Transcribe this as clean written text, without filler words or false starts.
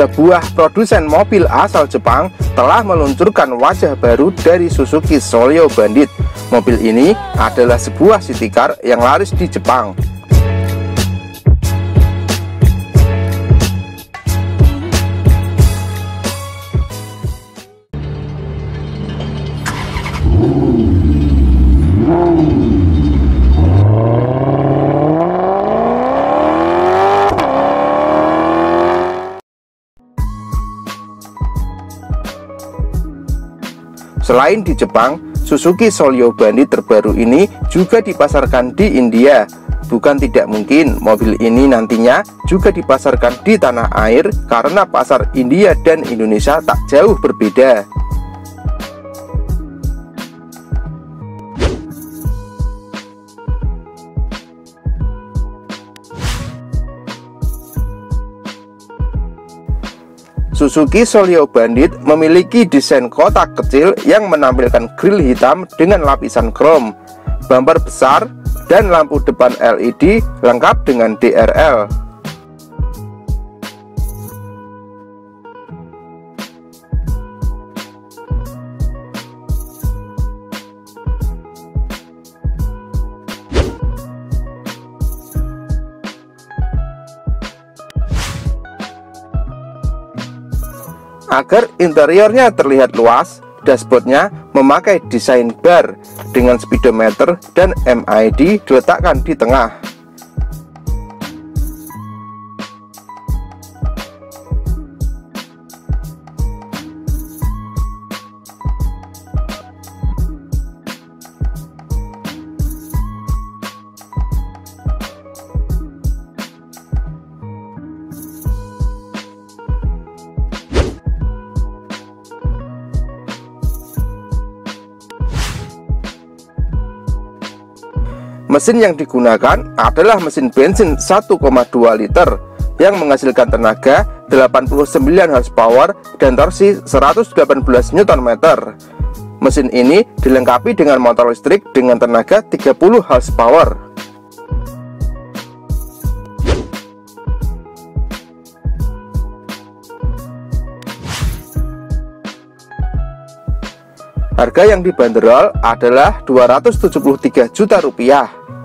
sebuah produsen mobil asal Jepang telah meluncurkan wajah baru dari Suzuki Solio Bandit. Mobil ini adalah sebuah city car yang laris di Jepang. Selain di Jepang, Suzuki Solio Bandit terbaru ini juga dipasarkan di India. Bukan tidak mungkin mobil ini nantinya juga dipasarkan di tanah air karena pasar India dan Indonesia tak jauh berbeda. Suzuki Solio Bandit memiliki desain kotak kecil yang menampilkan grill hitam dengan lapisan krom, bumper besar, dan lampu depan LED lengkap dengan DRL. Agar interiornya terlihat luas, dashboardnya memakai desain bar dengan speedometer dan MID diletakkan di tengah. Mesin yang digunakan adalah mesin bensin 1,2 liter yang menghasilkan tenaga 89 horsepower dan torsi 118 Nm. Mesin ini dilengkapi dengan motor listrik dengan tenaga 30 horsepower. Harga yang dibanderol adalah 273 juta rupiah.